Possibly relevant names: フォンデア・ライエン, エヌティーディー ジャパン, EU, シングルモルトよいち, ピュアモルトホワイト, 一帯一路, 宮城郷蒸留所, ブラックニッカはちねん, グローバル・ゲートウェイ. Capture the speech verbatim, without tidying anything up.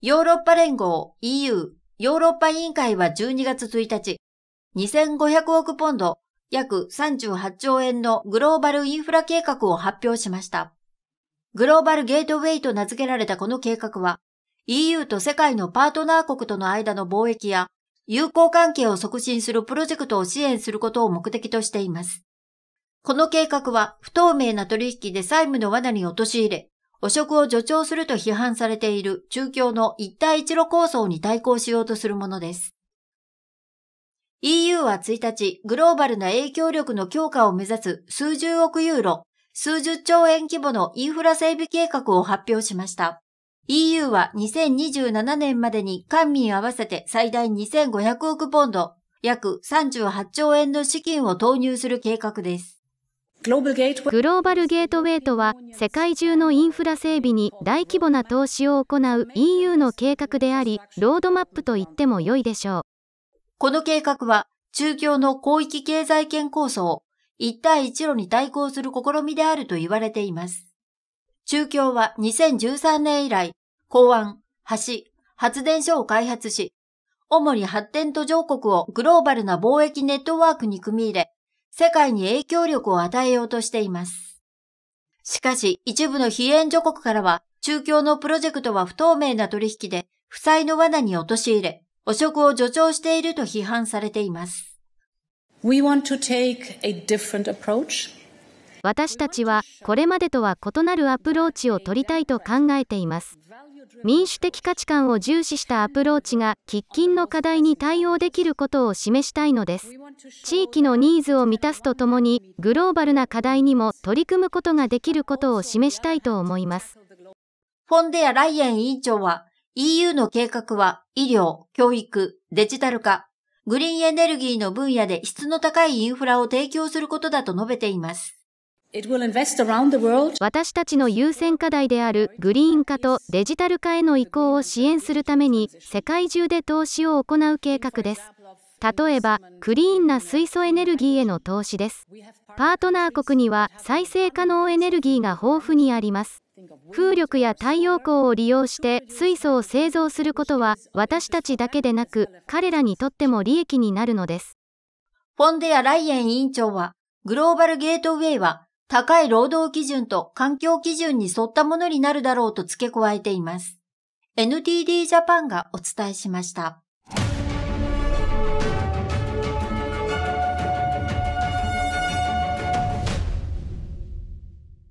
ヨーロッパ連合 イーユー ヨーロッパ委員会はじゅうにがつついたち、にせんごひゃくおくポンド、約さんじゅうはちちょうえんのグローバルインフラ計画を発表しました。グローバルゲートウェイと名付けられたこの計画は、イーユー と世界のパートナー国との間の貿易や友好関係を促進するプロジェクトを支援することを目的としています。この計画は不透明な取引で債務の罠に陥れ、汚職を助長すると批判されている中共の一帯一路構想に対抗しようとするものです。イーユー はついたち、グローバルな影響力の強化を目指す数十億ユーロ、数十兆円規模のインフラ整備計画を発表しました。イーユー はにせんにじゅうななねんまでに官民合わせて最大にせんごひゃくおくポンド、約さんじゅうはちちょうえんの資金を投入する計画です。グローバルゲートウェイとは、世界中のインフラ整備に大規模な投資を行う イーユー の計画であり、ロードマップと言っても良いでしょう。この計画は、中共の広域経済圏構想、一帯一路に対抗する試みであると言われています。中共はにせんじゅうさんねん以来、港湾、橋、発電所を開発し、主に発展途上国をグローバルな貿易ネットワークに組み入れ、世界に影響力を与えようとしています。しかし、一部の非援助国からは、中共のプロジェクトは不透明な取引で、負債の罠に陥れ、汚職を助長していると批判されています。私たちは、これまでとは異なるアプローチを取りたいと考えています。民主的価値観を重視したアプローチが喫緊の課題に対応できることを示したいのです。地域のニーズを満たすとともに、グローバルな課題にも取り組むことができることを示したいと思います。フォンデア・ライエン委員長は、イーユー の計画は医療、教育、デジタル化、グリーンエネルギーの分野で質の高いインフラを提供することだと述べています。私たちの優先課題であるグリーン化とデジタル化への移行を支援するために世界中で投資を行う計画です。例えば、クリーンな水素エネルギーへの投資です。パートナー国には再生可能エネルギーが豊富にあります。風力や太陽光を利用して水素を製造することは私たちだけでなく彼らにとっても利益になるのです。フォンデア・ライエン委員長は、グローバルゲートウェイは高い労働基準と環境基準に沿ったものになるだろうと付け加えています。エヌティーディー ジャパンがお伝えしました。